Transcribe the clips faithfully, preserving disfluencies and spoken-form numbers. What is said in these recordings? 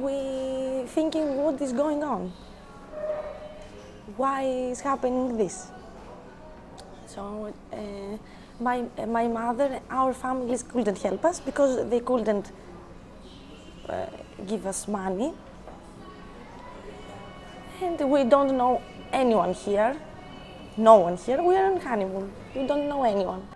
we thinking what is going on. Why is happening this? So uh, my, my mother, our families couldn't help us because they couldn't uh, give us money. And we don't know anyone here. No one here. We are on honeymoon. We don't know anyone.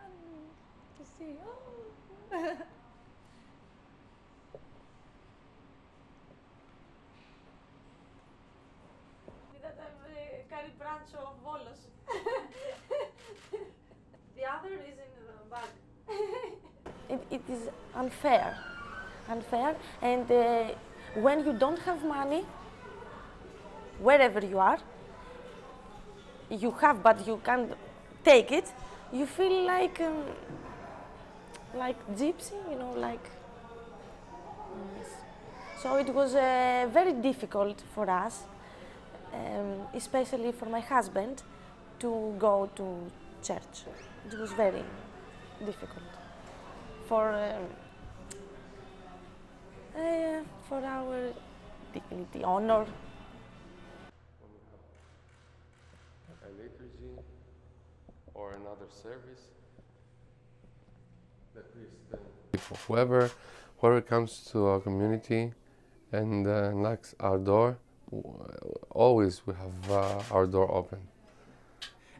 Branch of Volos. The other is in the bag. it, it is unfair, unfair. And uh, when you don't have money, wherever you are, you have but you can't take it. You feel like um, like gypsy, you know, like. Yes. So it was uh, very difficult for us. Um, especially for my husband, to go to church. It was very difficult for uh, uh, for our dignity, honor. A liturgy or another service. The priest, whoever, whoever comes to our community and uh, knocks our door. Always we have uh, our door open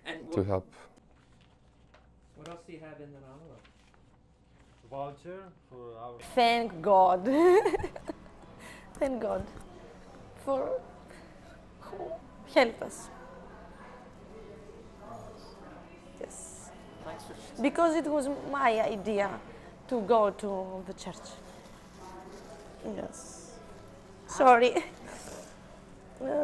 and to help. What else do you have in the envelope? Voucher for our... Thank God. Thank God for help us. Yes. Thanks for... Because it was my idea to go to the church. Yes. Sorry. No.